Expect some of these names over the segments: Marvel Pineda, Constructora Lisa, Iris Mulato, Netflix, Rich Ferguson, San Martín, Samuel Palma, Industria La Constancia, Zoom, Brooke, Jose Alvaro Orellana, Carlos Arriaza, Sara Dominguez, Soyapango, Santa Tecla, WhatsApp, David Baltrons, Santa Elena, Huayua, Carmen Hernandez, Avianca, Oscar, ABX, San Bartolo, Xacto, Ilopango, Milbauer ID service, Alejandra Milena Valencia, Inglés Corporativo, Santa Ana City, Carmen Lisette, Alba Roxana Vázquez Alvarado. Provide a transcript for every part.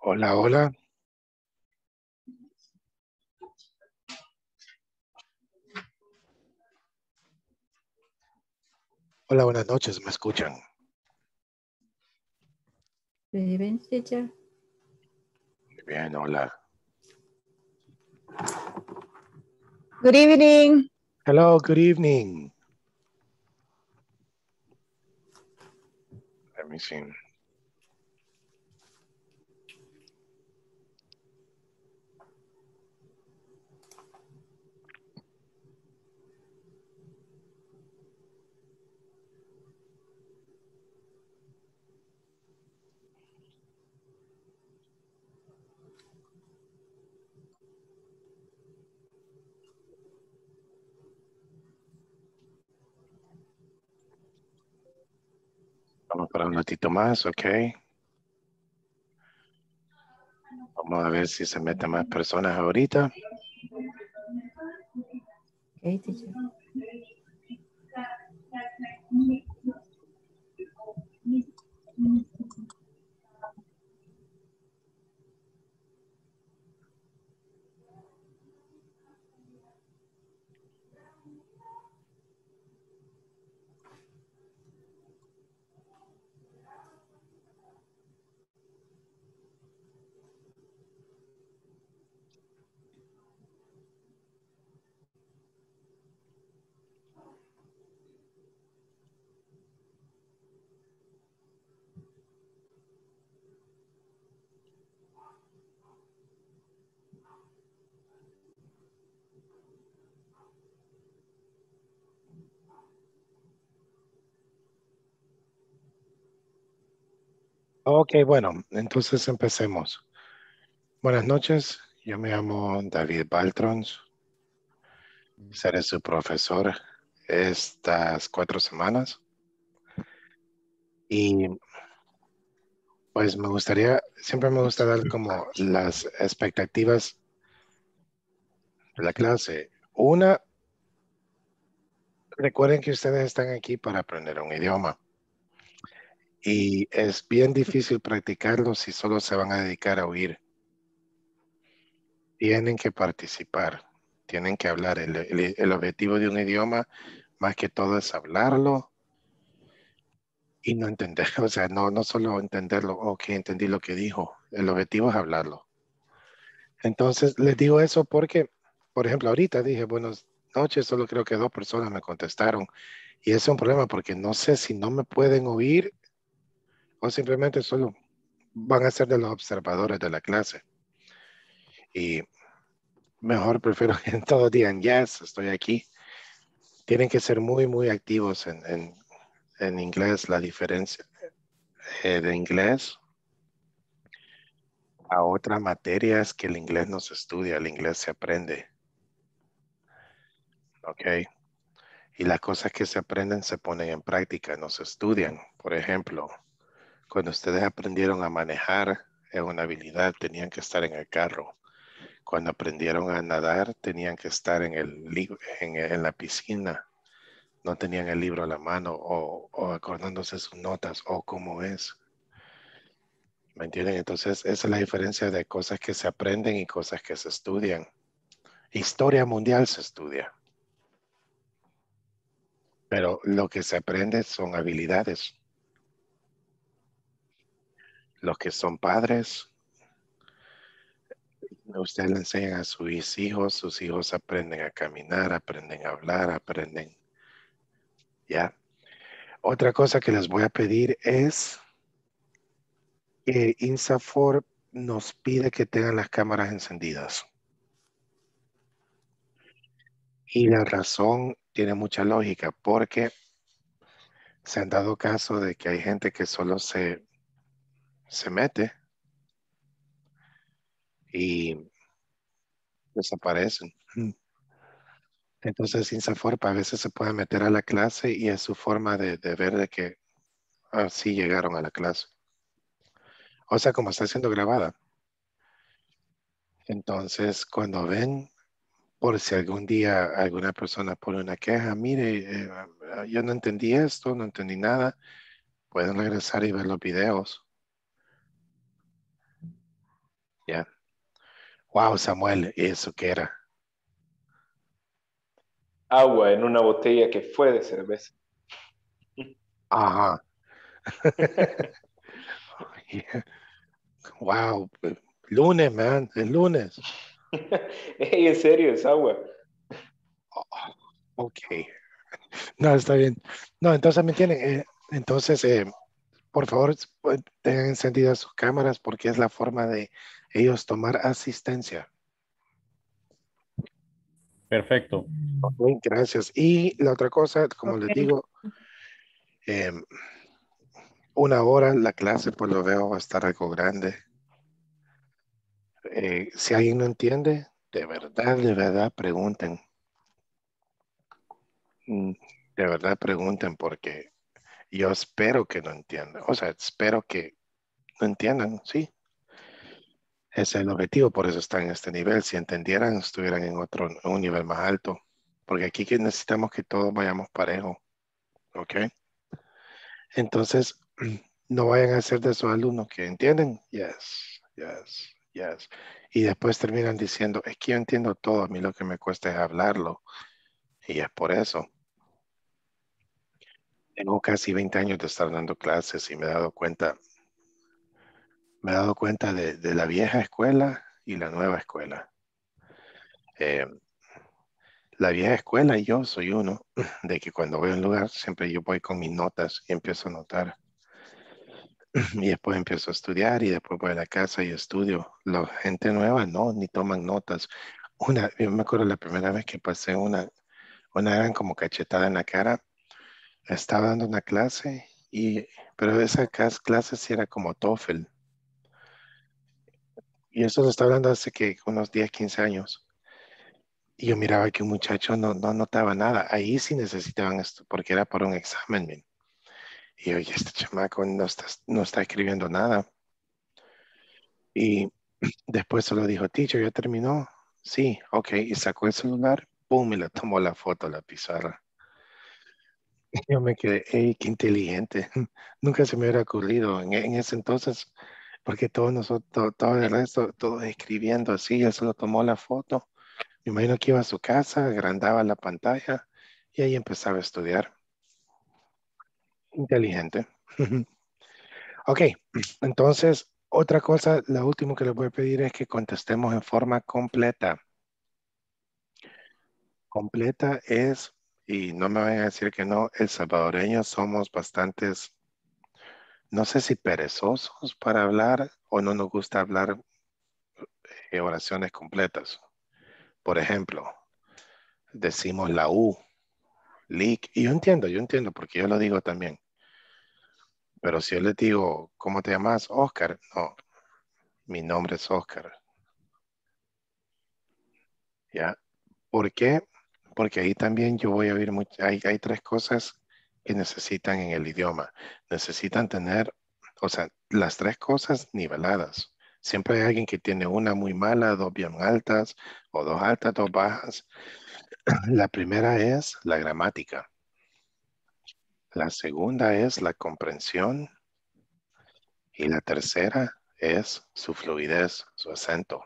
Hola, hola. Hola, buenas noches, ¿me escuchan? Muy bien, teacher. Muy bien, hola. Good evening. Hello, good evening. Let me see. Vamos para un ratito más, ok. Vamos a ver si se meten más personas ahorita. Okay, teacher. Ok, bueno, entonces empecemos. Buenas noches, yo me llamo David Baltrons. Seré su profesor estas 4 semanas. Y pues me gustaría, siempre me gusta dar como las expectativas de la clase. Una, recuerden que ustedes están aquí para aprender un idioma. Y es bien difícil practicarlo si solo se van a dedicar a oír. Tienen que participar, tienen que hablar. El objetivo de un idioma, más que todo, es hablarlo y no entender. O sea, no solo entenderlo, ok, entendí lo que dijo. El objetivo es hablarlo. Entonces, les digo eso porque, por ejemplo, ahorita dije, buenas noches, solo creo que 2 personas me contestaron. Y es un problema porque no sé si no me pueden oír o simplemente solo van a ser de los observadores de la clase. Y mejor prefiero que todos digan, yes, estoy aquí. Tienen que ser muy, muy activos en inglés. La diferencia de inglés a otra materia es que el inglés no se estudia, el inglés se aprende. Ok. Y las cosas que se aprenden se ponen en práctica, no se estudian. Por ejemplo, cuando ustedes aprendieron a manejar, es una habilidad, tenían que estar en el carro. Cuando aprendieron a nadar, tenían que estar en la piscina. No tenían el libro a la mano o acordándose sus notas o cómo es. ¿Me entienden? Entonces, esa es la diferencia de cosas que se aprenden y cosas que se estudian. Historia mundial se estudia. Pero lo que se aprende son habilidades. Los que son padres, ustedes le enseñan a sus hijos aprenden a caminar, aprenden a hablar, aprenden, ¿ya? Otra cosa que les voy a pedir es que Insafor nos pide que tengan las cámaras encendidas. Y la razón tiene mucha lógica porque se han dado caso de que hay gente que solo se mete y desaparecen. Entonces, Insafor a veces se puede meter a la clase y es su forma de ver de que sí llegaron a la clase. O sea, como está siendo grabada. Entonces, cuando ven, por si algún día alguna persona pone una queja, mire, yo no entendí esto, no entendí nada, pueden regresar y ver los videos. Ya. Yeah. Wow, Samuel, ¿eso qué era? Agua en una botella que fue de cerveza. Ajá. Yeah. Wow, lunes, man, es lunes. Hey, en serio, es agua. Oh, ok. No, está bien. No, entonces, ¿me entienden? Entonces, por favor, tengan encendidas sus cámaras porque es la forma de ellos tomar asistencia. Perfecto. Okay, gracias. Y la otra cosa, como okay, les digo, una hora la clase, pues lo veo, va a estar algo grande. Si alguien no entiende, de verdad pregunten. De verdad pregunten porque yo espero que no entiendan. O sea, espero que no entiendan, sí. Ese es el objetivo, por eso están en este nivel. Si entendieran, estuvieran en otro, un nivel más alto. Porque aquí necesitamos que todos vayamos parejo. ¿Ok? Entonces, no vayan a ser de esos alumnos que entienden. Yes, yes. Yes. Y después terminan diciendo, es que yo entiendo todo, a mí lo que me cuesta es hablarlo. Y es por eso. Tengo casi 20 años de estar dando clases y me he dado cuenta de la vieja escuela y la nueva escuela. La vieja escuela, yo soy uno, de que cuando voy a un lugar, siempre yo voy con mis notas y empiezo a notar. Y después empiezo a estudiar y después voy a la casa y estudio. La gente nueva no, ni toman notas. Yo me acuerdo la primera vez que pasé una gran como cachetada en la cara. Estaba dando una clase, pero esa clase sí era como TOEFL. Y eso se está hablando hace que unos 10, 15 años. Y yo miraba que un muchacho no notaba nada. Ahí sí necesitaban esto, porque era por un examen, miren. Y oye, este chamaco no está escribiendo nada. Y después solo dijo, teacher, ¿ya terminó? Sí, ok. Y sacó el celular, pum, y le tomó la foto a la pizarra. Y yo me quedé, hey, qué inteligente. Nunca se me hubiera ocurrido en ese entonces, porque todos nosotros, todo el resto, todos escribiendo así, él solo tomó la foto. Me imagino que iba a su casa, agrandaba la pantalla y ahí empezaba a estudiar. Inteligente. Ok, entonces, otra cosa, la última que les voy a pedir es que contestemos en forma completa. Completa es, y no me vayan a decir que no, el salvadoreño somos bastantes, no sé si perezosos para hablar o no nos gusta hablar oraciones completas. Por ejemplo, decimos la U, LIC, y yo entiendo porque yo lo digo también. Pero si yo les digo, ¿cómo te llamas? Oscar. No, mi nombre es Oscar. ¿Ya? ¿Por qué? Porque ahí también yo voy a oír, hay tres cosas que necesitan en el idioma. Necesitan tener, o sea, las tres cosas niveladas. Siempre hay alguien que tiene una muy mala, dos bien altas, o dos altas, dos bajas. La primera es la gramática. La segunda es la comprensión y la tercera es su fluidez, su acento.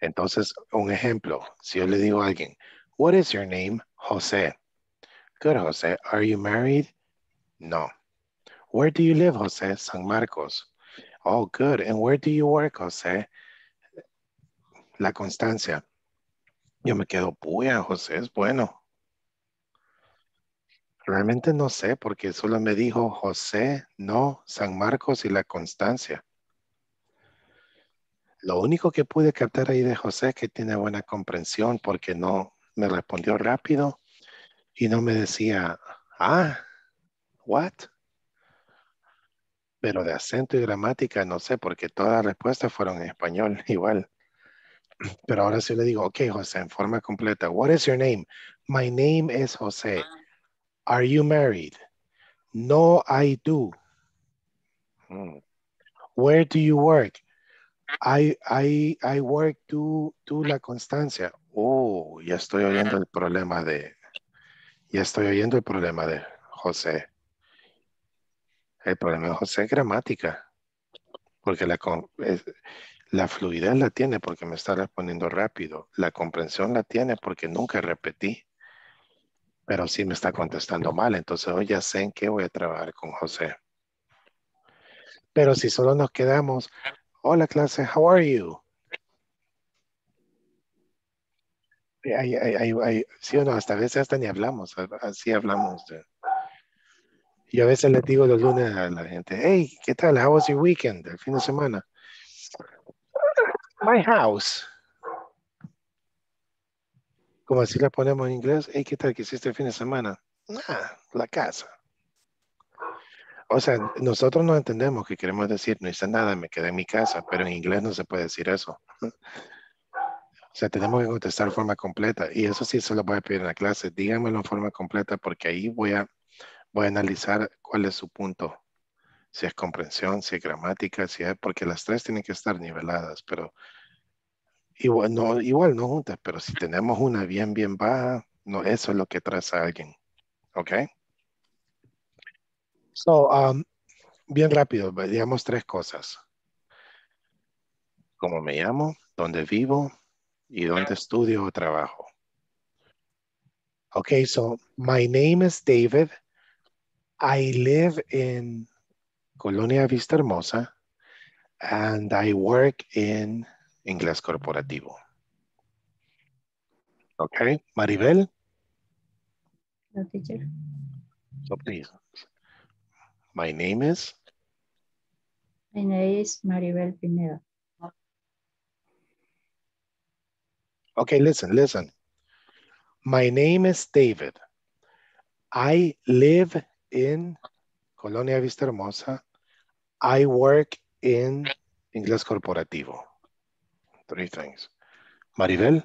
Entonces, un ejemplo, si yo le digo a alguien, what is your name, José? Good, José. Are you married? No. Where do you live, José? San Marcos. Oh, good. And where do you work, José? La Constancia. Yo me quedo, puya, José es bueno. Realmente no sé porque solo me dijo José, no, San Marcos y La Constancia. Lo único que pude captar ahí de José es que tiene buena comprensión porque no me respondió rápido y no me decía, ah, what? Pero de acento y gramática no sé porque todas las respuestas fueron en español igual. Pero ahora sí le digo, ok, José, en forma completa. What is your name? My name is José. Are you married? No, I do. Where do you work? I work to La Constancia. Oh, ya estoy oyendo el problema de... Ya estoy oyendo el problema de José. El problema de José es gramática. Porque la fluidez la tiene porque me está respondiendo rápido. La comprensión la tiene porque nunca repetí. Pero sí me está contestando mal. Entonces hoy ya sé en qué voy a trabajar con José. Pero si solo nos quedamos... Hola clase, how are you? Sí o no, hasta a veces hasta ni hablamos. Así hablamos. Y a veces les digo los lunes a la gente, hey, ¿qué tal? How was your weekend? El fin de semana. My house. Como así la ponemos en inglés, hey, ¿qué tal? ¿Qué hiciste el fin de semana? Nada, la casa. O sea, nosotros no entendemos que queremos decir, no hice nada, me quedé en mi casa, pero en inglés no se puede decir eso. O sea, tenemos que contestar de forma completa y eso sí se lo voy a pedir en la clase. Díganmelo en forma completa porque ahí voy a analizar cuál es su punto. Si es comprensión, si es gramática, si es... Porque las tres tienen que estar niveladas, pero igual no juntas, pero si tenemos una bien, bien baja, no, eso es lo que traza a alguien. ¿Ok? So, bien rápido, digamos tres cosas. Cómo me llamo, dónde vivo y dónde estudio o trabajo. Okay, so my name is David. I live in Colonia Vista Hermosa and I work in Inglés Corporativo. Okay, Maribel? No, teacher. So please. My name is Maribel Pineda. Okay, listen. My name is David. I live in Colonia Vista Hermosa. I work in Inglés Corporativo. Three things. Maribel?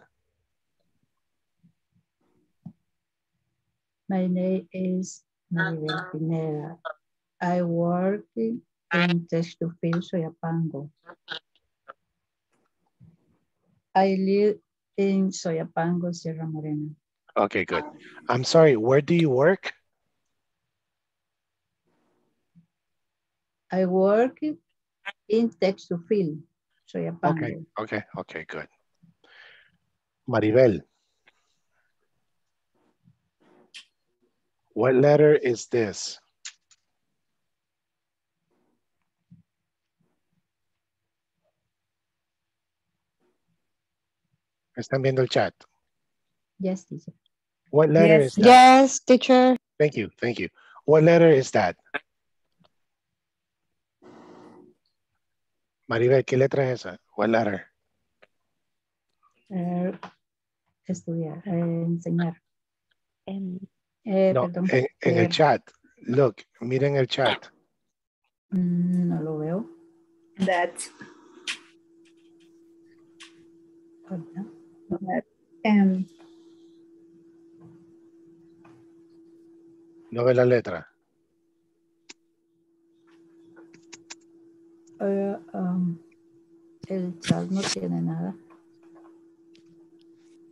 My name is Maribel Pineda. I work in Textufil, Soyapango. I live in Soyapango, Sierra Morena. Okay, good. I'm sorry, where do you work? I work in Textufil, Soyapango. Okay, good. Maribel. What letter is this? ¿Están viendo el chat? Yes, teacher. What letter is that? Yes, teacher. Thank you. What letter is that? Maribel, ¿qué letra es esa? What letter? Estudiar, enseñar. Perdón. En el chat. Look, miren el chat. No lo veo. That's... ¿No ve la letra? El chat no tiene nada.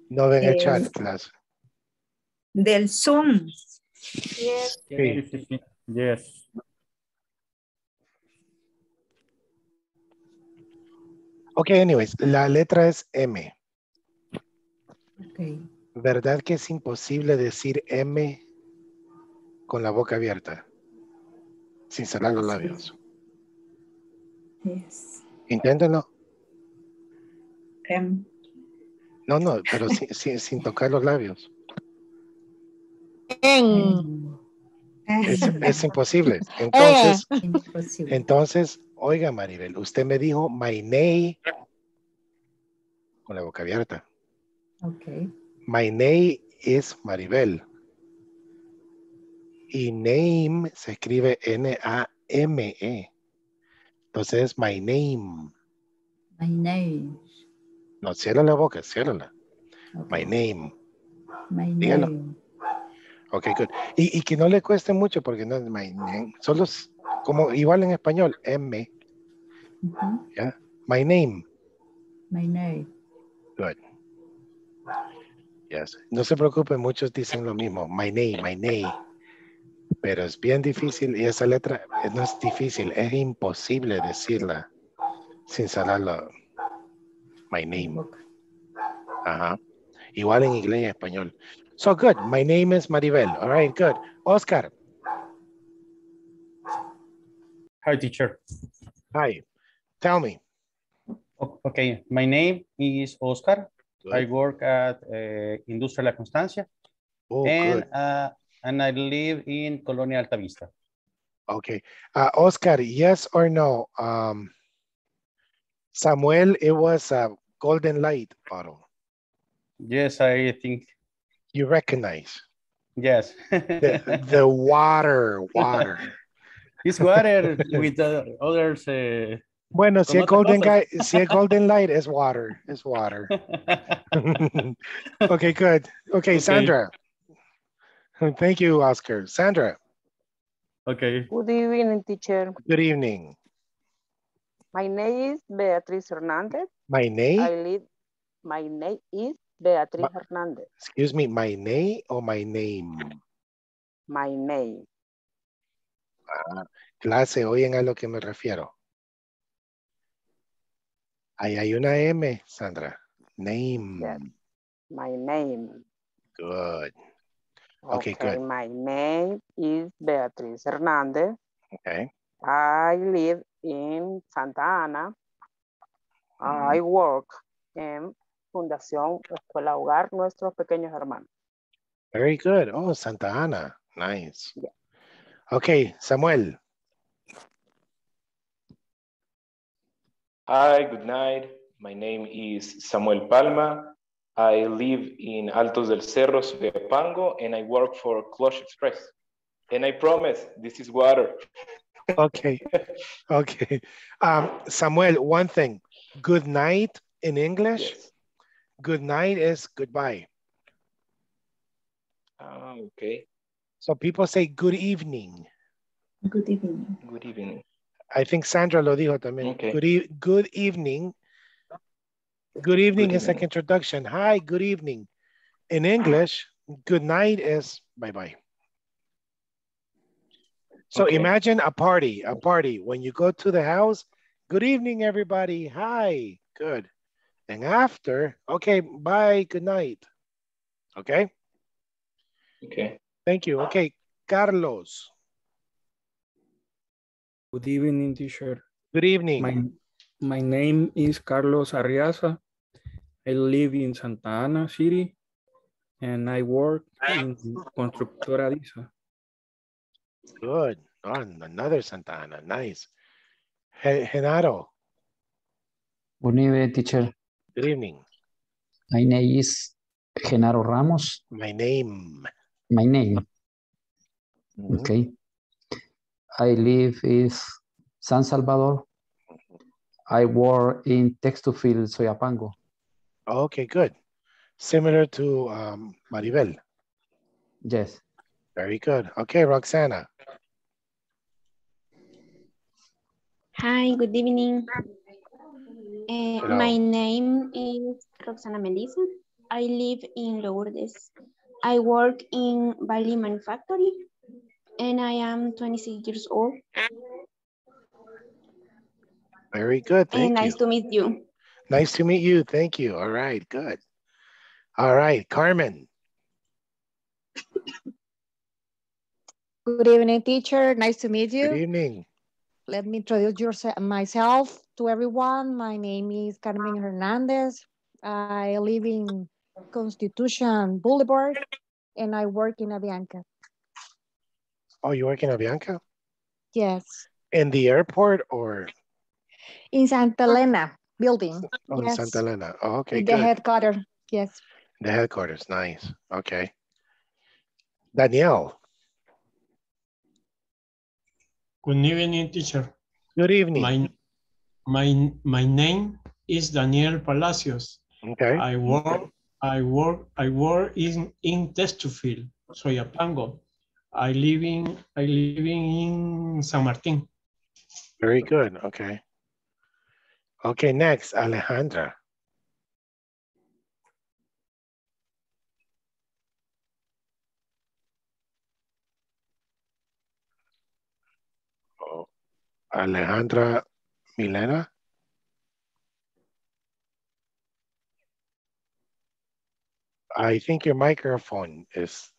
¿No ven el chat, clase? Del Zoom. Yes. Sí. Yes. Ok, anyways, la letra es M. Okay. ¿Verdad que es imposible decir M con la boca abierta? Sin cerrar los labios. Yes. Inténtenlo. M. No, pero sin tocar los labios. M. Es imposible. Entonces, oiga Maribel, usted me dijo my name con la boca abierta. Okay. My name is Maribel. Y name se escribe N-A-M-E. Entonces, my name. My name. No, cierra la boca, ciérrala. Okay. My name. My name. Dígalo. Ok, good. Y que no le cueste mucho porque no es my name. Solo como igual en español, M. Uh-huh. ¿Ya? My name. My name. Good. Yes. No se preocupen, muchos dicen lo mismo. My name, my name. Pero es bien difícil y esa letra no es difícil, es imposible decirla sin saberla. My name. Ajá. Igual en inglés y español. So good. My name is Maribel. All right, good. Oscar. Hi, teacher. Hi. Tell me. Okay. My name is Oscar. Good. I work at Industria La Constancia. Oh, and, good. And I live in Colonia Alta Vista. Okay. Oscar, yes or no? Samuel, it was a golden light bottle. Yes, I think. You recognize? Yes. the water. It's water with the others. Bueno, si es golden, golden light, it's water. It's water. Okay, good. Okay, Sandra. Thank you, Oscar. Sandra. Okay. Good evening, teacher. Good evening. My name is Beatriz Hernandez. My name? My name is Beatriz Hernandez. Excuse me, my name or my name? My name. Clase, oyen a lo que me refiero. Ahí hay una M, Sandra. Name. Yes. My name. Good. Okay, good. My name is Beatriz Hernandez. Okay. I live in Santa Ana. I work in Fundación Escuela Hogar Nuestros Pequeños Hermanos. Very good. Oh, Santa Ana. Nice. Yeah. Okay, Samuel. Hi, good night. My name is Samuel Palma. I live in Altos del Cerro, Soyapango, and I work for Clush Express. And I promise, this is water. Okay, okay. Samuel, one thing. Good night in English. Yes. Good night is goodbye. Okay. So people say good evening. Good evening. Good evening. I think Sandra lo dijo también. Okay. Good evening. Good evening is like introduction. Hi, good evening. In English, good night is bye-bye. So okay. Imagine a party. When you go to the house, good evening, everybody. Hi, good. And after, okay, bye, good night. Okay? Okay. Thank you. Okay, Carlos. Good evening, teacher. Good evening. My name is Carlos Arriaza. I live in Santa Ana City, and I work in Constructora Lisa. Good. On another Santa Ana. Nice. Genaro. Good evening, teacher. Good evening. My name is Genaro Ramos. My name. My name. Mm-hmm. Okay. I live in San Salvador. I work in Textufil, Soyapango. Okay, good. Similar to Maribel. Yes. Very good. Okay, Roxana. Hi, good evening. My name is Roxana Melissa. I live in Lourdes. I work in Bali Manufactory, and I am 26 years old. Very good. Thank you. Nice to meet you. Nice to meet you. Thank you. All right, good. All right, Carmen. Good evening, teacher. Nice to meet you. Good evening. Let me introduce myself to everyone. My name is Carmen Hernandez. I live in Constitution Boulevard, and I work in Avianca. Oh, you work in Avianca? Yes. In the airport or? In Santa Elena building. Oh, yes. Santa Elena. Oh, okay, good. The headquarters, yes. The headquarters, nice. Okay. Danielle. Good evening, teacher. Good evening. My name is Daniel Palacios. Okay. I work in Textufil, Soyapango. I live in San Martín. Very good. Okay. Okay, next, Alejandra. Oh, Alejandra Milena. I think your microphone is.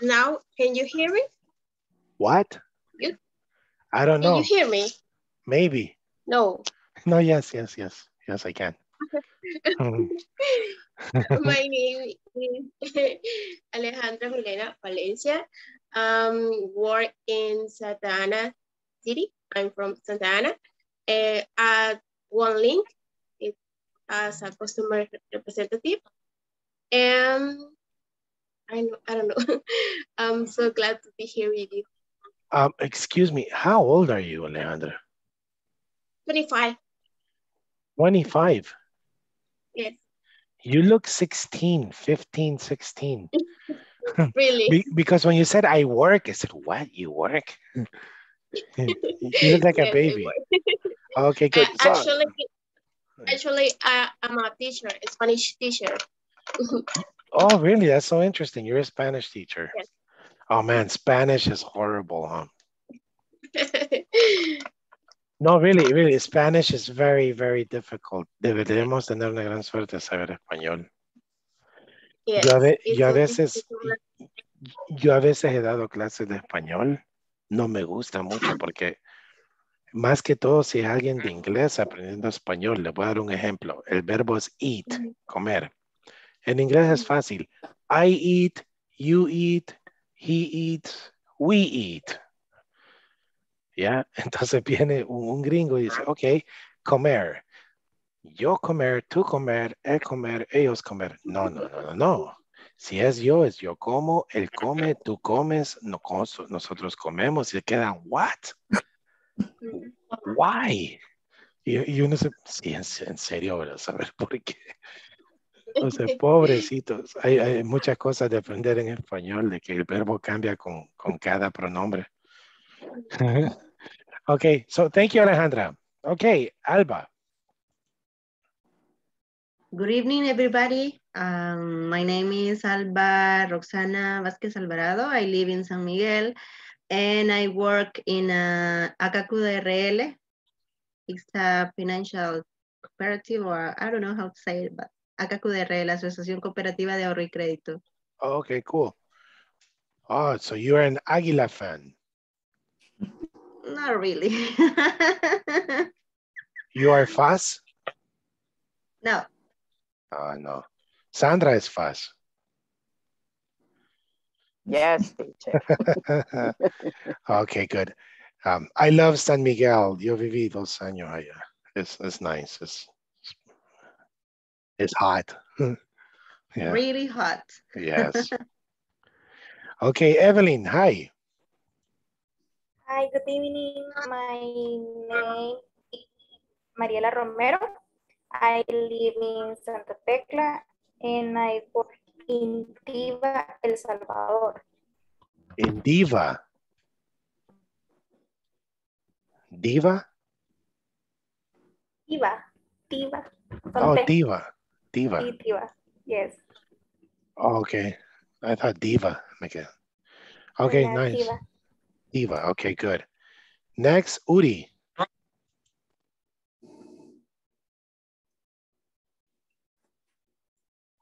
Now, can you hear me? What? You? I don't know. Can you hear me? Maybe. No. No, yes. Yes, I can. My name is Alejandra Milena Valencia. Work in Santa Ana City. I'm from Santa Ana. At One Link as a customer representative. And I don't know. I'm so glad to be here with you. Excuse me, how old are you, Alejandra? 25. 25? Yes. You look 16, 15, 16. Really? Because when you said I work, I said, what, you work? You look like a baby. Okay, good. So, actually, I'm a teacher, a Spanish teacher. Oh, really? That's so interesting. You're a Spanish teacher. Yes. Oh, man, Spanish is horrible, huh? No, really. Spanish is very, very difficult. Deberíamos tener una gran suerte de saber español. Yes, yo a veces he dado clases de español. No me gusta mucho porque más que todo si es alguien de inglés aprendiendo español, le voy a dar un ejemplo. El verbo es eat, comer. En inglés es fácil. I eat, you eat, he eats, we eat. ¿Ya? Entonces viene un gringo y dice, ok, comer. Yo comer, tú comer, él comer, ellos comer. No. Si es yo como, él come, tú comes, nosotros comemos. Y se quedan, ¿what? ¿Why? Y uno se... Sí, en serio, ¿verdad? Saber por qué. Entonces, pobrecitos. Hay muchas cosas de aprender en español, de que el verbo cambia con cada pronombre. Okay, so thank you, Alejandra. Okay, Alba. Good evening, everybody. My name is Alba Roxana Vázquez Alvarado. I live in San Miguel and I work in Acopsil de RL. It's a financial cooperative, or I don't know how to say it, but Acopsil de RL, Asociación Cooperativa de Ahorro y Crédito. Oh, okay, cool. Oh, so you're an Águila fan? Not really. You are FAS? No. No. Sandra is FAS. Yes, teacher. Okay, good. I love San Miguel. Yo viví 2 años allá. It's nice. It's hot. Yeah. Really hot. Yes. Okay, Evelyn, hi. Hi, good evening. My name is Mariela Romero. I live in Santa Tecla and I work in Diva, El Salvador. In Diva? Diva? Diva. Oh, Diva. Yes. Oh, okay. I thought Diva. Okay, yeah, nice. Diva. Okay, good. Next, Uri.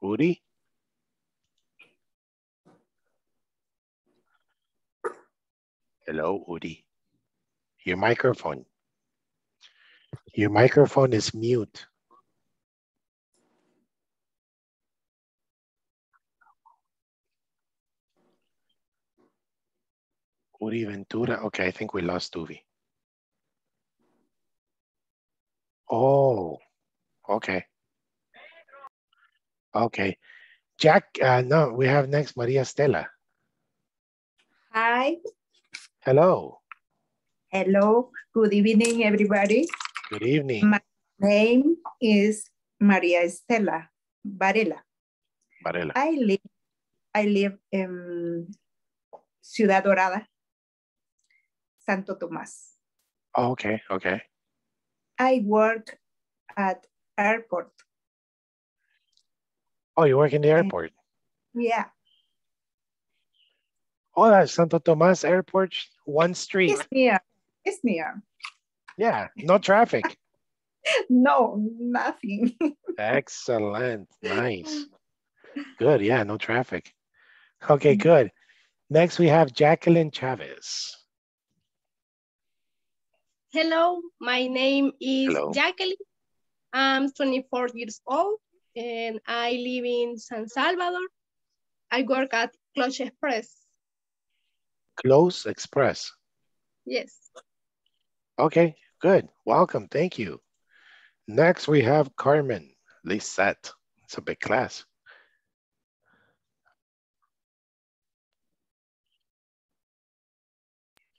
Uri? Hello, Uri. Your microphone. Your microphone is mute. Uri Ventura. Okay, I think we lost Uri. Oh, okay. Okay, Jack, no, we have next Maria Estela. Hi. Hello. Hello, good evening, everybody. Good evening. My name is Maria Estela Varela. I live in Ciudad Dorada. Santo Tomas. Oh, okay, okay. I work at airport. Oh, you work in the airport? Yeah. Oh, that's Santo Tomas Airport, one street. It's near. It's near. Yeah, no traffic. No, nothing. Excellent. Nice. Good. Yeah, no traffic. Okay, good. Next, we have Jacqueline Chavez. Hello, my name is Jacqueline. I'm 24 years old and I live in San Salvador. I work at Clush Express. Clush Express? Yes. Okay, good. Welcome. Thank you. Next, we have Carmen Lisette. It's a big class.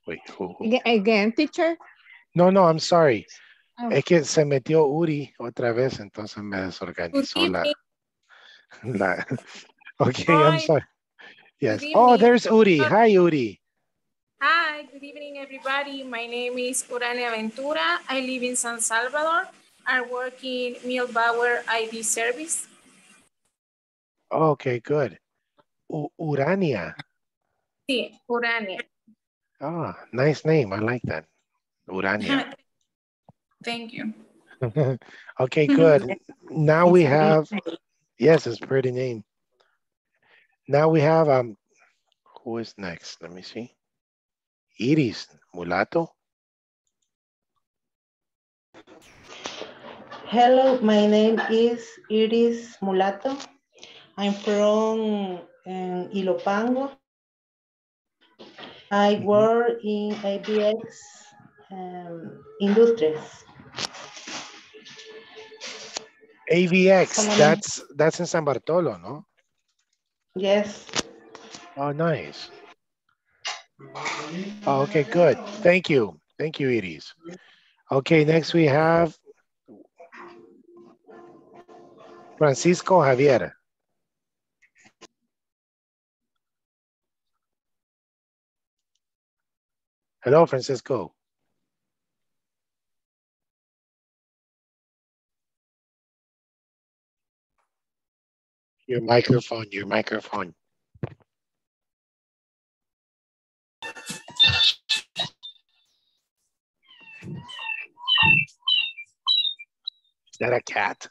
Wait, again, teacher? No, no, I'm sorry. Oh. Es que se metió Uri otra vez, entonces me desorganizó la... Okay, hi. I'm sorry. Yes. Oh, there's Uri. Hi, Uri. Hi, good evening, everybody. My name is Urania Ventura. I live in San Salvador. I work in Milbauer ID service. Okay, good. Urania. Sí, Urania. Oh, nice name. I like that. Urania. Thank you. Okay, good. Now we have, yes, it's a pretty name. Now we have, who is next? Let me see. Iris Mulato. Hello, my name is Iris Mulato. I'm from Ilopango. I work in ABX Industries. ABX, that's in San Bartolo, no? Yes. Oh, nice. Oh, okay, good. Thank you. Thank you, Iris. Okay, next we have Francisco Javier. Hello, Francisco. Your microphone, your microphone. Is that a cat?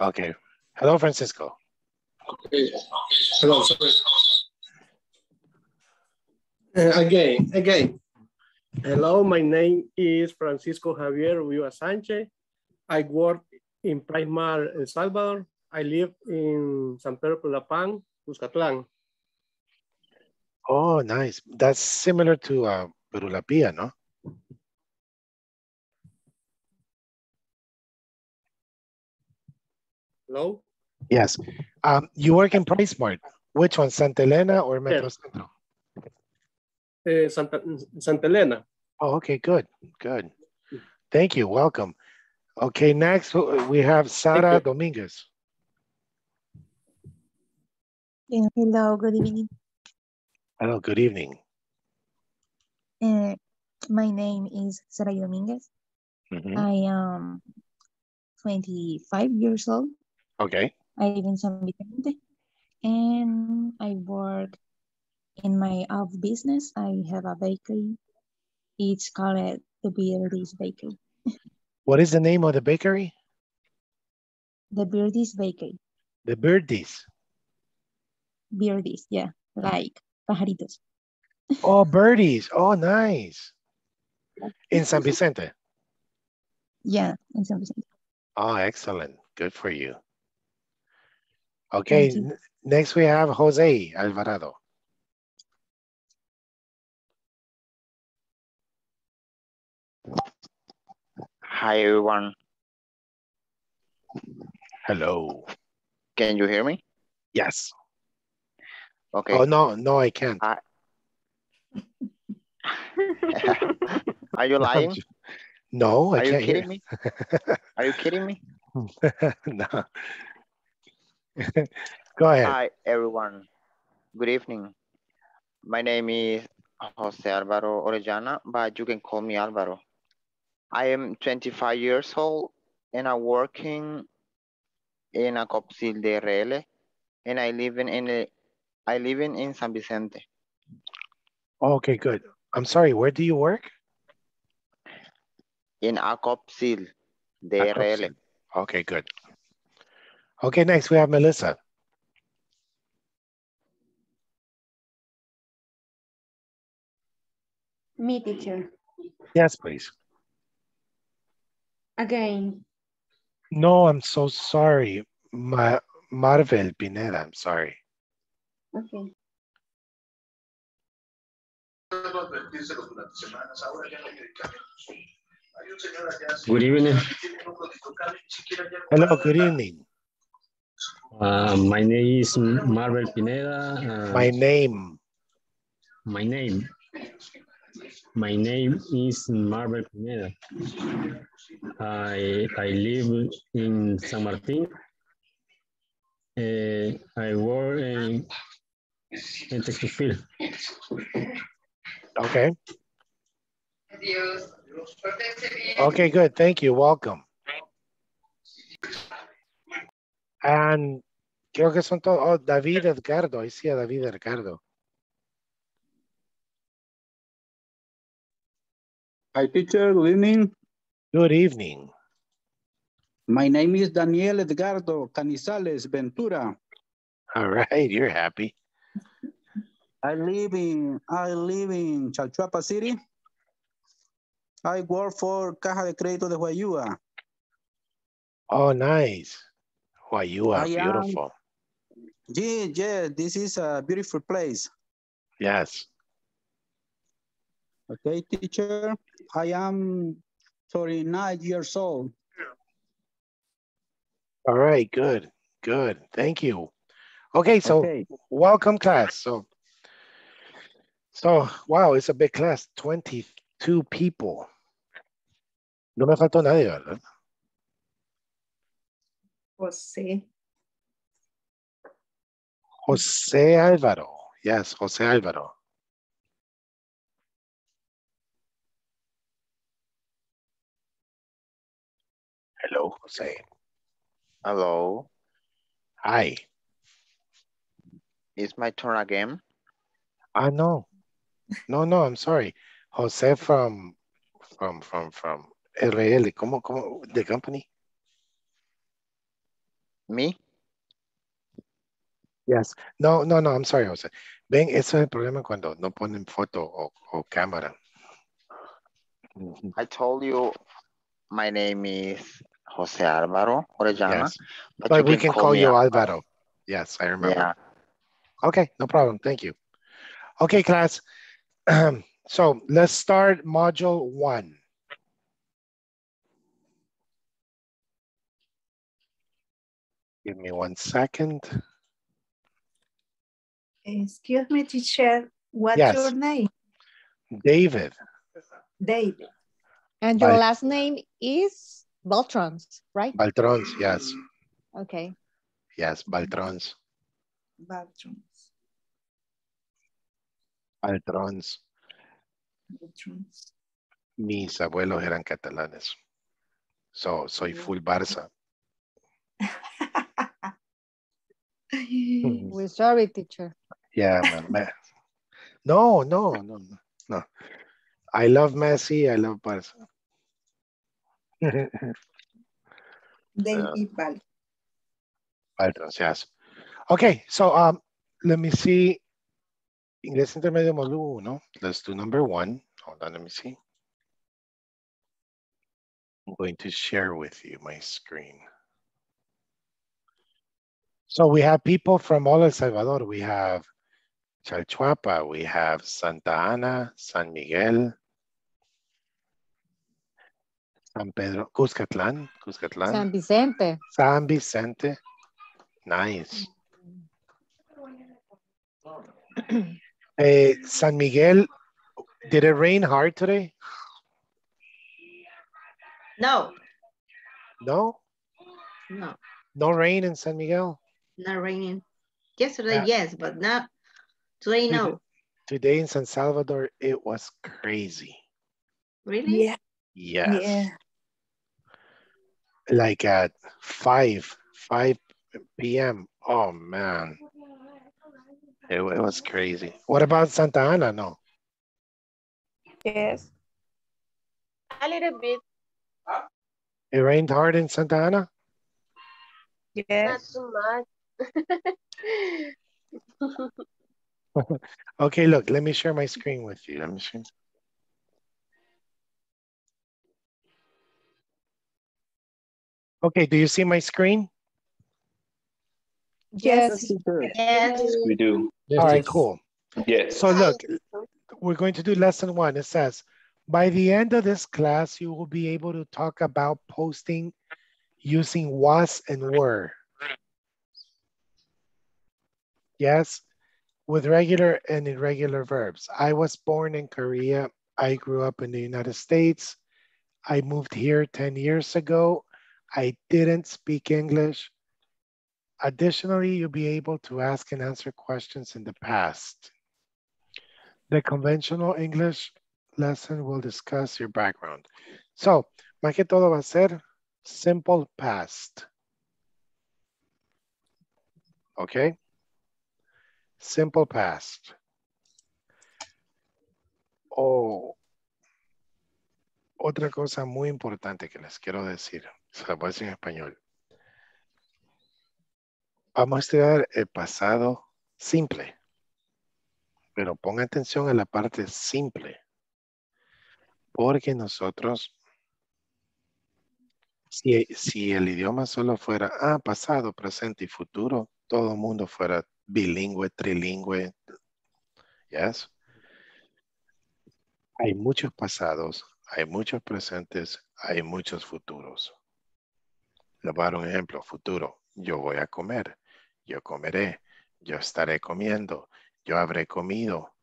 Okay. Hello, Francisco. Okay. Hello. Again. Hello, my name is Francisco Javier Ulloa Sanchez. I work in Primar, El Salvador. I live in San Pedro Pulapan, Cuscatlán. Oh, nice. That's similar to Perulapía, no? Hello? Yes. You work in PriceSmart. Which one, Santa Elena or Metro Centro? Santa Elena. Oh, okay, good, good. Thank you, welcome. Okay, next we have Sara Dominguez. Yeah, hello, good evening. Hello, good evening. My name is Sara Dominguez. Mm-hmm. I am 25 years old. Okay. I live in San Vicente and I work in my off business. I have a bakery. It's called the Birdies Bakery. What is the name of the bakery? The Birdies Bakery. The Birdies? Birdies, yeah, like pajaritos. Oh, birdies. Oh, nice. In San Vicente? Yeah, in San Vicente. Oh, excellent. Good for you. Okay, you. Next we have Jose Alvarado. Hi, everyone. Hello. Can you hear me? Yes. Okay. Oh, no, no, I can't. Are you lying? No, I can't hear. Are you kidding me? No. Go ahead. Hi, everyone. Good evening. My name is Jose Alvaro Orellana, but you can call me Alvaro. I am 25 years old and I'm working in Acopsil de RL, and I live in San Vicente. Okay, good. I'm sorry, where do you work? In Acopsil de RL. Okay, good. Okay, next we have Melissa. Me, teacher. Yes, please. Again. No, I'm so sorry. Marvel Pineda, I'm sorry. Okay. Good evening. Hello, good evening. My name is Marvel Pineda. My name is Marvel Pineda. I live in San Martín. I work in Textufil. Okay. Okay, good. Thank you. Welcome. And creo que son todos. Oh, David Edgardo. I see a David Edgardo. Hi, teacher. Good evening. Good evening. My name is Daniel Edgardo Canizales Ventura. All right, you're happy. I live in Chalchuapa City. I work for Caja de Crédito de Huayua. Oh, nice. Huayua, beautiful. Yeah, this is a beautiful place. Yes. Okay, teacher, I am 39 years old. All right, good, good. Thank you. Okay, so welcome, class. So, wow, it's a big class, 22 people. No me faltó nadie, ¿verdad? Jose Alvaro. Yes, Jose Alvaro. Hello, Jose. Hello. Hi. It's my turn again. Ah, no. No, I'm sorry. Jose from RL. ¿Cómo the company? Me? Yes. No, I'm sorry, Jose. Ven, ese es el problema cuando no ponen foto o cámara. I told you my name is Jose Alvaro Orellana. Yes. But we can call you Alvaro. Yes, I remember. Yeah. Okay, no problem. Thank you. Okay, class. So let's start module one. Give me 1 second. Excuse me, teacher. What's your name? David. David. And your last name is Baltrons, right? Baltrons, yes. Okay. Yes, Baltrons. Baltrons. Mis abuelos eran catalanes. So, soy full Barça. We're sorry, teacher. Yeah, man. No. I love Messi, I love Barça. Yes. Okay, so let me see. Inglés Intermedio Module 1. Let's do number 1. Hold on, let me see. I'm going to share with you my screen. So we have people from all El Salvador. We have Chalchuapa, we have Santa Ana, San Miguel, San Pedro, Cuscatlán. San Vicente. Nice. San Miguel, did it rain hard today? No. No? No. No rain in San Miguel? Not raining. Yesterday, yes, but not today, no. Today in San Salvador, it was crazy. Really? Yeah. Yes. Yeah. Like at 5 p.m. Oh, man. It was crazy. What about Santa Ana? No. Yes. A little bit. It rained hard in Santa Ana? Yes. Not too much. Okay, look, let me share my screen with you. Let me share. Okay, do you see my screen? Yes. Yes. We do. Yes. All right, cool. Yes. So look, we're going to do lesson one. It says, by the end of this class, you will be able to talk about posting using was and were. Yes, with regular and irregular verbs. I was born in Korea. I grew up in the United States. I moved here 10 years ago. I didn't speak English. Additionally, you'll be able to ask and answer questions in the past. The conventional English lesson will discuss your background. So, más que todo va a ser simple past. Okay? Simple past. Oh, otra cosa muy importante que les quiero decir. Se la voy a decir en español. Vamos a estudiar el pasado simple. Pero ponga atención a la parte simple. Porque nosotros, si el idioma solo fuera pasado, presente y futuro, todo el mundo fuera bilingüe, trilingüe. Yes. Hay muchos pasados, hay muchos presentes, hay muchos futuros. Les voy a dar un ejemplo, futuro. Yo voy a comer, yo comeré, yo estaré comiendo, yo habré comido,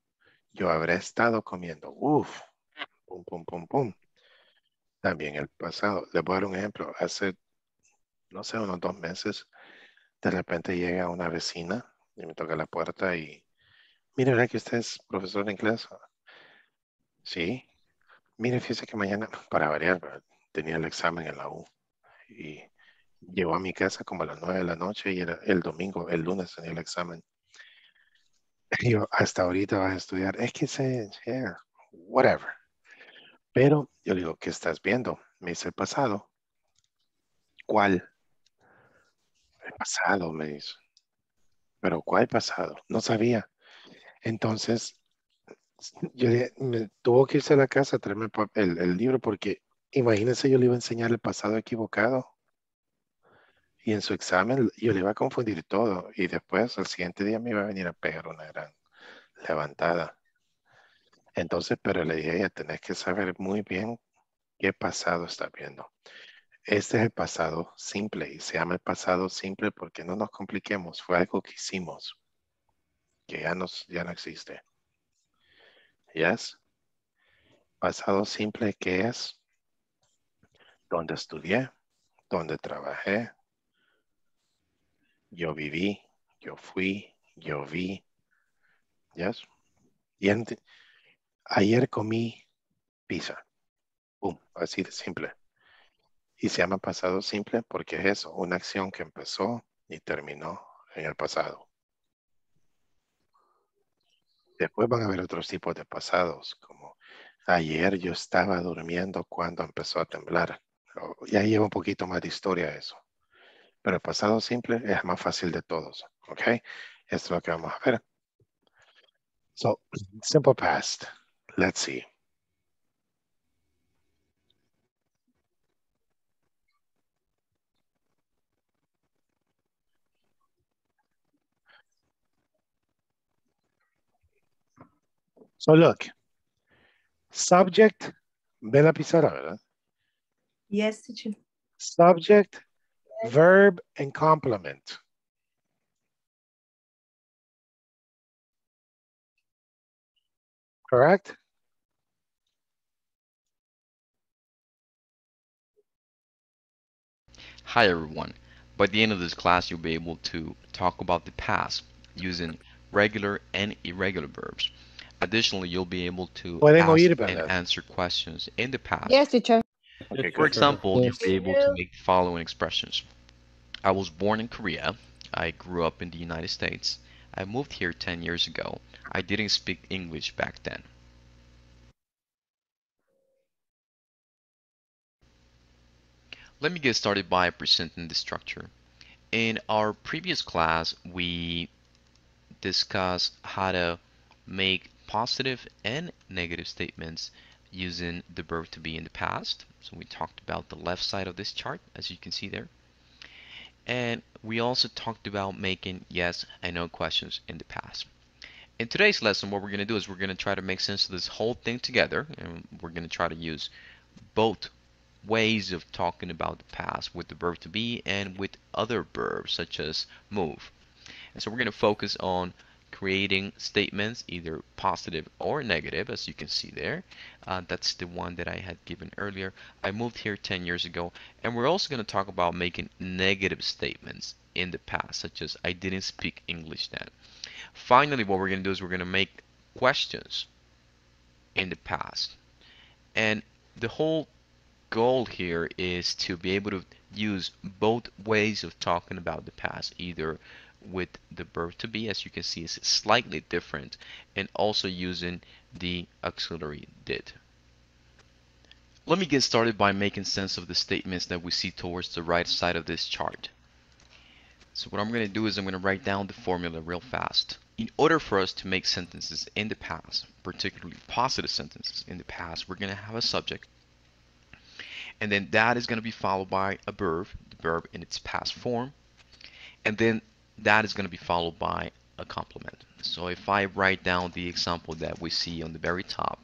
yo habré estado comiendo. Uf, pum, pum, pum, pum. También el pasado. Les voy a dar un ejemplo. Hace, no sé, unos 2 meses, de repente llega una vecina y me toca la puerta y, mire, ¿verdad que usted es profesor de inglés? Sí. Mire, fíjese que mañana, para variar, tenía el examen en la U y llegó a mi casa como a las 9 de la noche y era el domingo, el lunes tenía el examen. Y yo, hasta ahorita vas a estudiar. Es que se, whatever. Pero yo le digo, ¿qué estás viendo? Me dice, el pasado. ¿Cuál? El pasado, me dice. ¿Pero cuál pasado? No sabía. Entonces, yo me tuvo que irse a la casa a traerme el libro porque, imagínense, yo le iba a enseñar el pasado equivocado. Y en su examen yo le iba a confundir todo. Y después, al siguiente día, me iba a venir a pegar una gran levantada. Entonces, pero le dije a ella, tenés que saber muy bien qué pasado estás viendo. Este es el pasado simple. Y se llama el pasado simple porque no nos compliquemos. Fue algo que hicimos. Que ya no existe. ¿Yes? Pasado simple, ¿qué es? Donde estudié, donde trabajé. Yo viví, yo fui, yo vi. Yes. Y ayer comí pizza. Boom. Así de simple. Y se llama pasado simple porque es eso, una acción que empezó y terminó en el pasado. Después van a haber otros tipos de pasados, como ayer yo estaba durmiendo cuando empezó a temblar. Ya lleva un poquito más de historia eso. Pero el pasado simple es más fácil de todos, ¿ok? Esto es lo que vamos a ver. So, simple past. Let's see. So, look. Subject. Ve la pizarra, ¿verdad? Yes, teacher. Subject. Verb and complement. Correct? Hi everyone. By the end of this class, you'll be able to talk about the past. using regular and irregular verbs. Additionally, you'll be able to answer questions in the past. Yes, teacher. Okay, for example, you'll be able to make the following expressions. I was born in Korea. I grew up in the United States. I moved here 10 years ago. I didn't speak English back then. Let me get started by presenting the structure. In our previous class, we discussed how to make positive and negative statements using the verb to be in the past. So we talked about the left side of this chart, as you can see there. And we also talked about making yes and no questions in the past. In today's lesson, what we're going to do is we're going to try to make sense of this whole thing together. And we're going to try to use both ways of talking about the past with the verb to be and with other verbs such as move. And so we're going to focus on creating statements, either positive or negative, as you can see there. That's the one that I had given earlier. I moved here 10 years ago. And we're also going to talk about making negative statements in the past, such as I didn't speak English then. Finally, what we're going to do is we're going to make questions in the past. And the whole goal here is to be able to use both ways of talking about the past, either with the verb to be, as you can see, is slightly different, and also using the auxiliary did. Let me get started by making sense of the statements that we see towards the right side of this chart. So what I'm going to do is I'm going to write down the formula real fast. In order for us to make sentences in the past, particularly positive sentences in the past, we're going to have a subject, and then that is going to be followed by a verb, the verb in its past form, and then that is going to be followed by a complement. So if I write down the example that we see on the very top,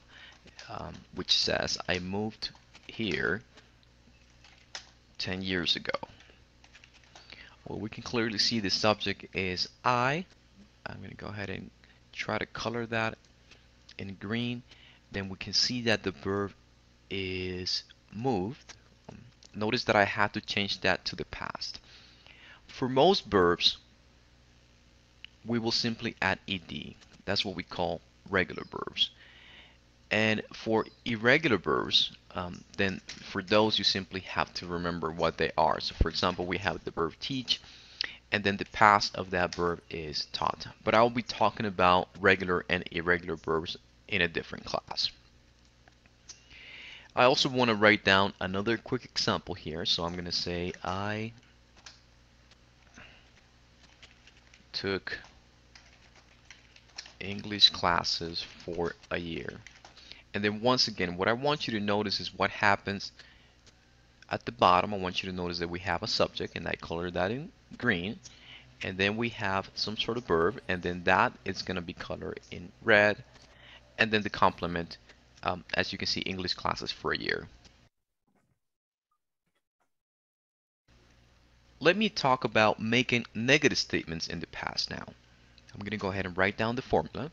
which says, I moved here 10 years ago. Well, we can clearly see the subject is I. I'm going to go ahead and try to color that in green. Then we can see that the verb is moved. Notice that I had to change that to the past. For most verbs, we will simply add ed. That's what we call regular verbs. And for irregular verbs, then for those you simply have to remember what they are. So for example, we have the verb teach, and then the past of that verb is taught. But I'll be talking about regular and irregular verbs in a different class. I also want to write down another quick example here. So I'm going to say I took English classes for a year. And then once again, what I want you to notice is what happens at the bottom. I want you to notice that we have a subject, and I colored that in green, and then we have some sort of verb, and then that is going to be colored in red, and then the complement, as you can see, English classes for a year. Let me talk about making negative statements in the past now. I'm going to go ahead and write down the formula.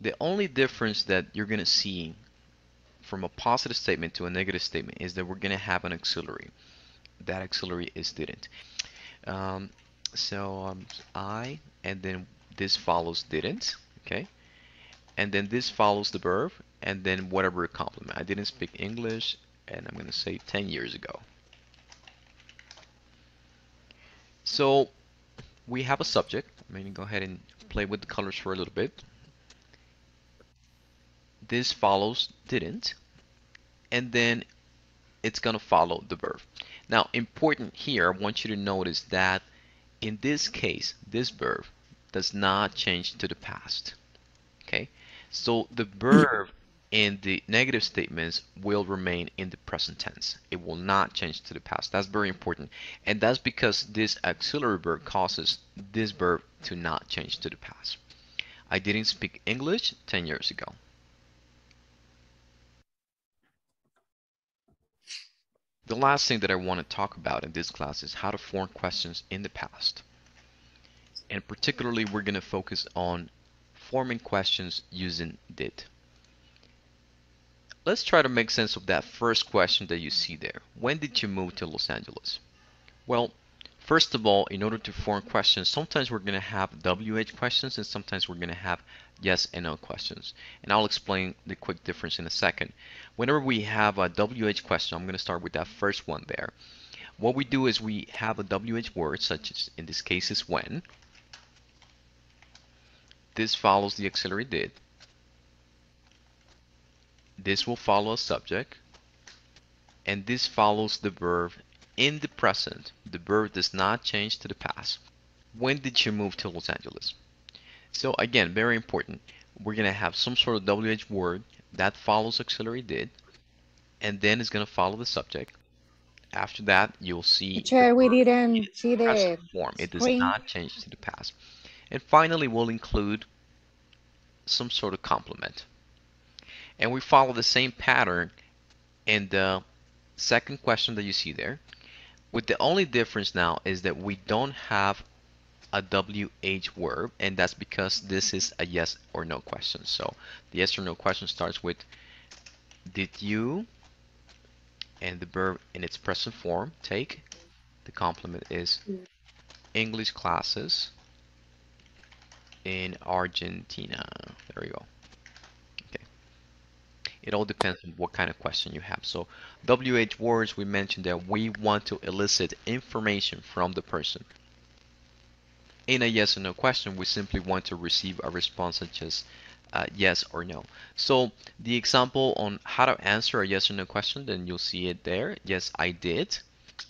The only difference that you're going to see from a positive statement to a negative statement is that we're going to have an auxiliary. That auxiliary is didn't. I, and then this follows didn't, okay? And then this follows the verb, and then whatever complement. I didn't speak English, and I'm going to say 10 years ago. So we have a subject. I'm going to go ahead and play with the colors for a little bit. This follows didn't, and then it's going to follow the verb. Now, important here, I want you to notice that in this case, this verb does not change to the past. Okay, so the verb in the negative statements will remain in the present tense. It will not change to the past. That's very important, and that's because this auxiliary verb causes this verb to not change to the past. I didn't speak English 10 years ago. The last thing that I want to talk about in this class is how to form questions in the past, and particularly we're going to focus on forming questions using did. Let's try to make sense of that first question that you see there. When did you move to Los Angeles? Well, First of all, in order to form questions, sometimes we're going to have WH questions and sometimes we're going to have yes and no questions. And I'll explain the quick difference in a second. Whenever we have a WH question, I'm going to start with that first one there. What we do is we have a WH word, such as in this case is when. This follows the auxiliary did. This will follow a subject. And this follows the verb in the present. The verb does not change to the past. When did you move to Los Angeles? So again, very important. We're going to have some sort of WH word that follows auxiliary did, and then it's going to follow the subject. After that, you'll see. Sure, we didn't see the form. It does not change to the past. And finally, we'll include some sort of complement. And we follow the same pattern in the second question that you see there. With the only difference now is that we don't have a WH verb, and that's because this is a yes or no question. So the yes or no question starts with did you, and the verb in its present form, take. The complement is English classes in Argentina. There we go. Okay. It all depends on what kind of question you have. So WH words, we mentioned that we want to elicit information from the person. In a yes or no question, we simply want to receive a response such as yes or no. So the example on how to answer a yes or no question, then you'll see it there. Yes, I did,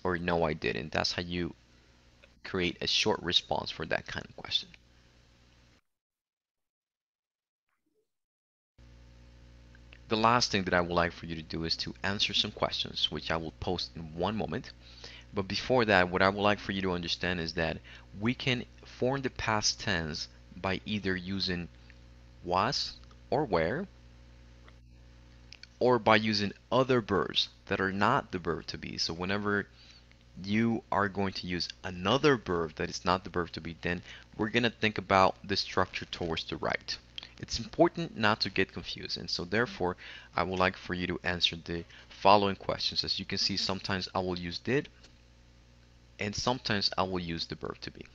or no, I didn't. That's how you create a short response for that kind of question. The last thing that I would like for you to do is to answer some questions, which I will post in one moment. But before that, what I would like for you to understand is that we can form the past tense by either using was or were, or by using other verbs that are not the verb to be. So whenever you are going to use another verb that is not the verb to be, then we're going to think about the structure towards the right. It's important not to get confused, and so therefore I would like for you to answer the following questions. As you can see, sometimes I will use did, and sometimes I will use the verb to be.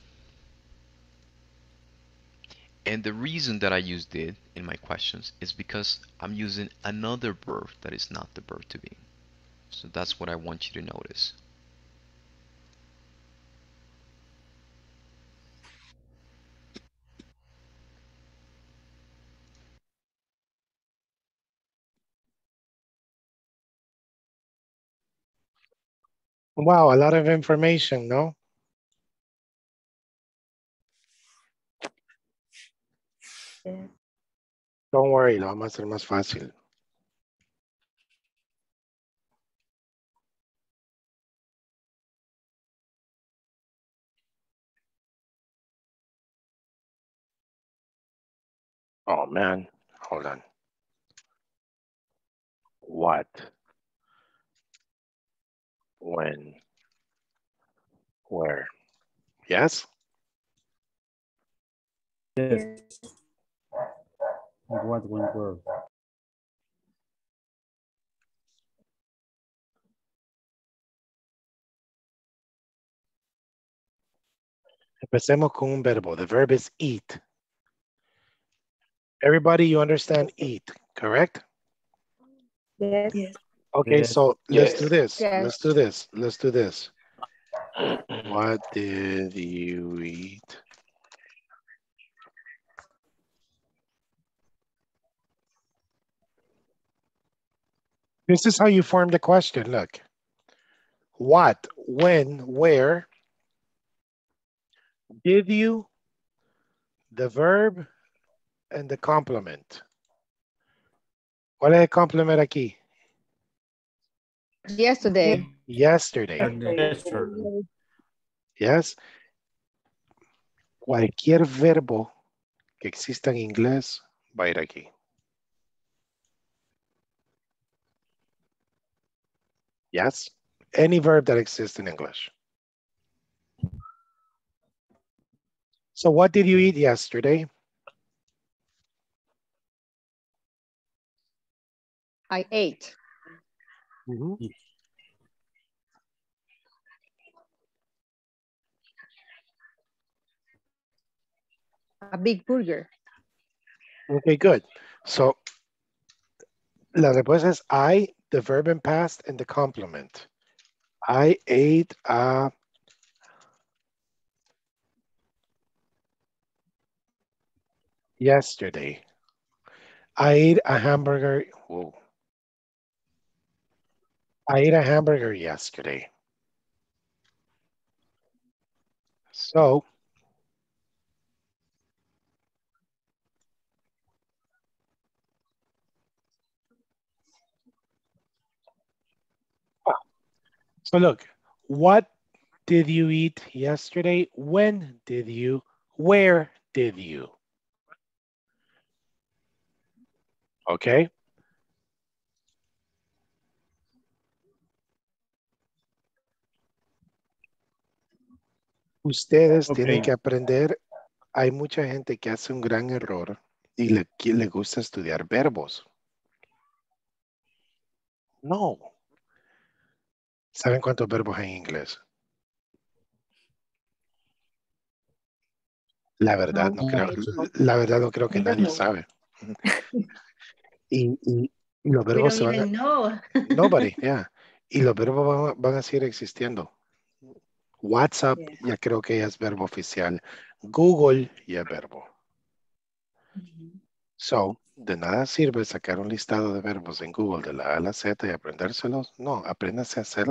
And the reason that I use did in my questions is because I'm using another verb that is not the verb to be. So that's what I want you to notice. Wow, a lot of information, no? Yeah. Don't worry, lo vamos a hacer más fácil. Oh man, hold on. What? When, where, yes? Yes. What, when, where? Empecemos con un verbo. The verb is eat. Everybody, you understand eat, correct? Yes. Yes. Okay, yes. So let's do this. Yes. Let's do this. Let's do this. What did you eat? This is how you form the question. Look. What, when, where, did you, the verb, and the complement. ¿Cuál es el complement aquí? Yesterday. Yesterday. Yesterday. Yes. Cualquier verbo que exista en inglés va a ir aquí. Yes. Any verb that exists in English. So what did you eat yesterday? I ate. Mm-hmm. a big burger. Okay, good. So la respuesta es I, the verb in past, and the complement. I ate a yesterday. I ate a hamburger. Whoa. I ate a hamburger yesterday. So look, what did you eat yesterday? When did you? Where did you? Okay. Ustedes tienen que aprender. Hay mucha gente que hace un gran error y le gusta estudiar verbos. No. ¿Saben cuántos verbos hay en inglés? La verdad no creo. La verdad no creo que nadie sabe. Y los verbos se van a... Nobody, yeah. Y los verbos van a seguir existiendo. WhatsApp, ya creo que ya es verbo oficial. Google, ya es verbo. So, de nada sirve sacar un listado de verbos en Google de la A a la Z y aprendérselos. No, apréndase a hacer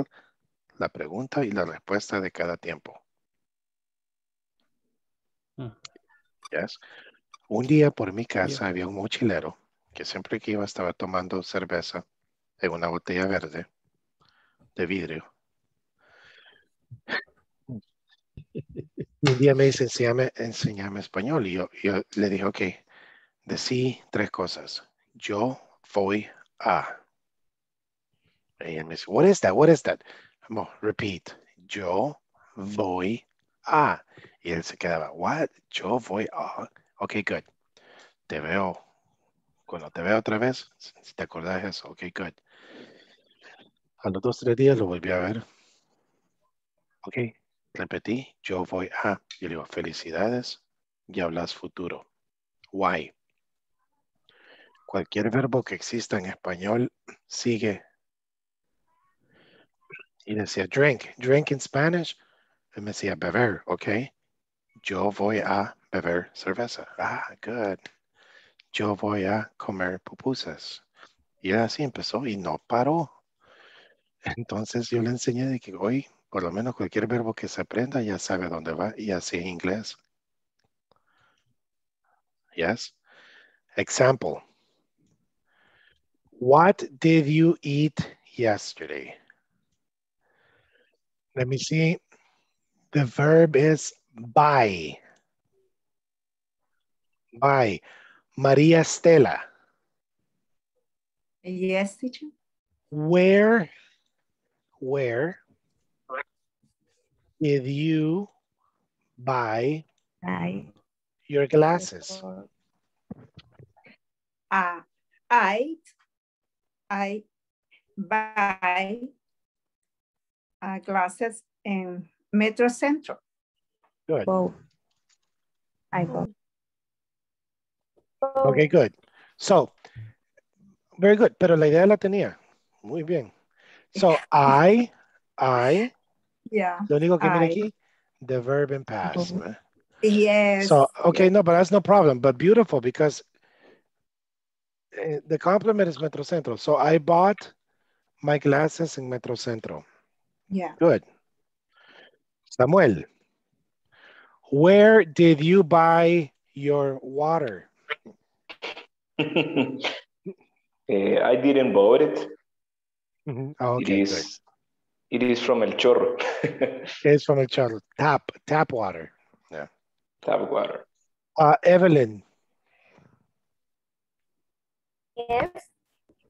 la pregunta y la respuesta de cada tiempo. Yes. Un día por mi casa había un mochilero que siempre que iba estaba tomando cerveza en una botella verde de vidrio. Un día me dice, enséñame español. Y yo le dije, ok, decí tres cosas. Yo voy a. Y él me dice, what is that? What is that? Vamos, repeat. Yo voy a. Y él se quedaba, what? Yo voy a. Ok, good. Te veo. Cuando te veo otra vez, si te acordás de eso, ok, good. A los 2 o 3 días lo volví a ver. Ok, repetí, yo voy a. Yo le digo, felicidades, ya hablas futuro. Why? Cualquier verbo que exista en español sigue. Y decía, drink. Drink in Spanish. Y me decía, beber, ok. Yo voy a beber cerveza. Ah, good. Yo voy a comer pupusas. Y así empezó y no paró. Entonces yo le enseñé de que hoy, por lo menos cualquier verbo que se aprenda ya sabe dónde va y así en inglés. Yes. Example. What did you eat yesterday? Let me see. The verb is buy. Buy. Maria Estela. Yes, teacher. Where? Did you buy your glasses? I buy glasses in Metro Central. Good. Oh, I go. Okay, good. So, very good. Pero la idea la tenía. Muy bien. So, I. Yeah. Lo único que viene aquí, the verb in past. Okay. Yes. So, okay, no, but that's no problem. But beautiful because the complement is Metro Centro. So I bought my glasses in Metro Centro. Yeah. Good. Samuel, where did you buy your water? I didn't buy it. Okay, it is from El Chorro. It's from El Chorro. Tap water. Yeah. Tap water. Evelyn. Yes.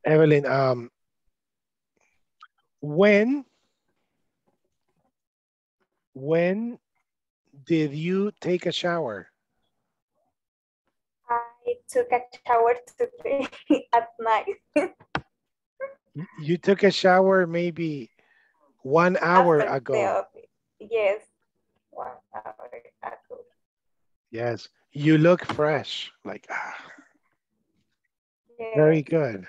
Evelyn, when did you take a shower? I took a shower today at night. You took a shower maybe 1 hour ago. Yes, 1 hour ago. Yes, You look fresh, like, yeah. Very good.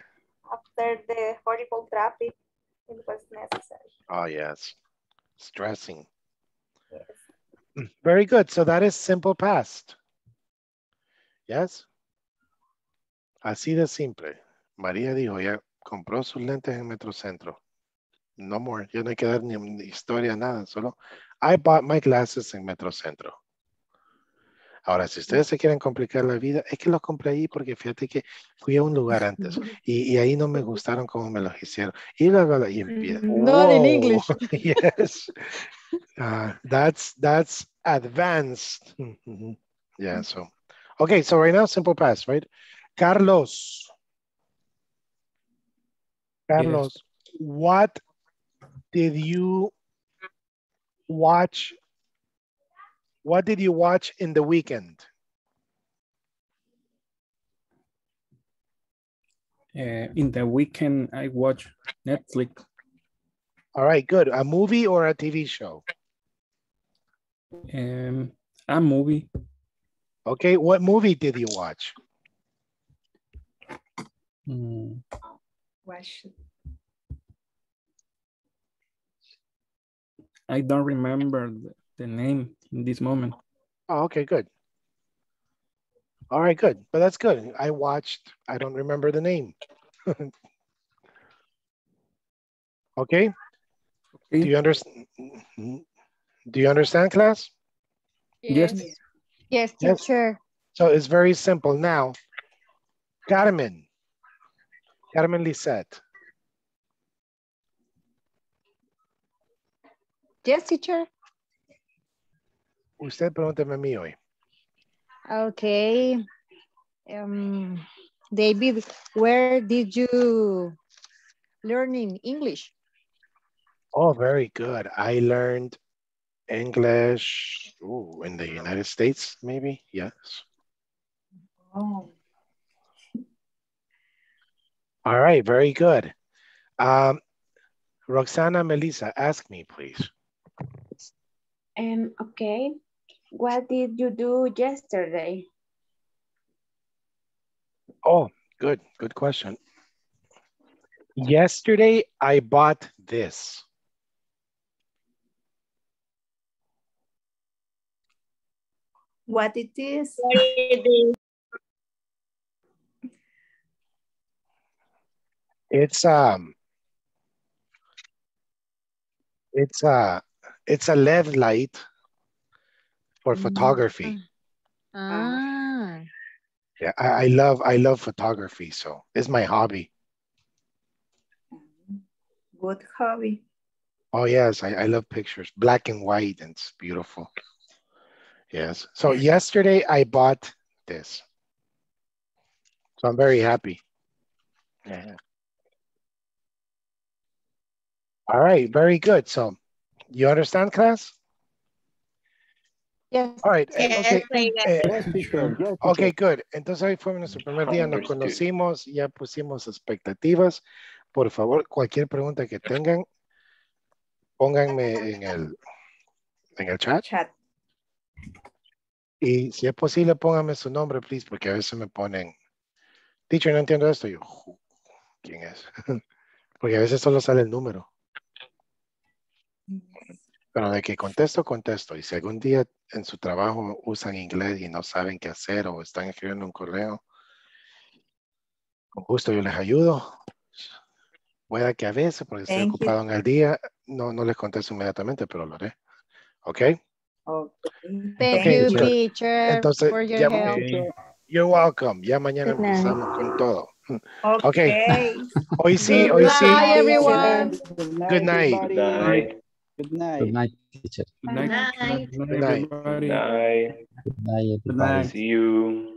After the horrible traffic, it was necessary. Oh, yes, stressing. Yes. Very good, so that is simple past. Yes? Así de simple. María dijo, ya compró sus lentes en Metrocentro. No more, yo no hay que dar ni historia, nada, solo I bought my glasses en Metrocentro. Ahora, si ustedes se quieren complicar la vida, es que los compré ahí porque fíjate que fui a un lugar antes y ahí no me gustaron como me los hicieron. Y luego ahí empieza. Not in English. Yes. That's advanced. Yeah, so. Okay, so right now, simple past, right? Carlos. Carlos, yes. What did you watch? What did you watch in the weekend? In the weekend, I watched Netflix. All right, good. A movie or a TV show? A movie. Okay, what movie did you watch? I don't remember the name in this moment. Oh, okay, good. All right, good. But that's good. I watched, I don't remember the name. Okay. Do you understand, class? Yes. Yes, teacher. Yes. So it's very simple. Now, Carmen Lisette. Yes, teacher. Usted pregúnteme a mí hoy. Okay. David, where did you learn in English? Oh, very good. I learned English in the United States, maybe. Yes. Oh. All right, very good. Roxana Melissa, ask me, please. Okay, what did you do yesterday? Oh, good question. Yesterday, I bought this. What it is? It's a LED light for photography. Ah. Yeah, I love photography, so it's my hobby. Good hobby. Oh yes, I love pictures, black and white, and it's beautiful. Yes. So yesterday I bought this. So I'm very happy. Yeah. All right, very good. So you understand, class? Yes. All right. Yes, okay. Yes, okay, good. Entonces ahí fue nuestro primer día, nos conocimos, ya pusimos expectativas. Por favor, cualquier pregunta que tengan, pónganme en el chat. Y si es posible, pónganme su nombre, please, porque a veces me ponen, teacher, no entiendo esto. Yo, ¿quién es? Porque a veces solo sale el número. Pero de que contesto. Y si algún día en su trabajo usan inglés y no saben qué hacer o están escribiendo un correo, con gusto yo les ayudo. Pueda que a veces, porque estoy ocupado en el día, no les contesto inmediatamente, pero lo haré. ¿Ok? Thank you, teacher. Entonces, for your help. You're welcome. Ya mañana empezamos con todo. Okay. Hoy sí. Bye, everyone. Good night. Good night, teacher. Good night. Good night. See you.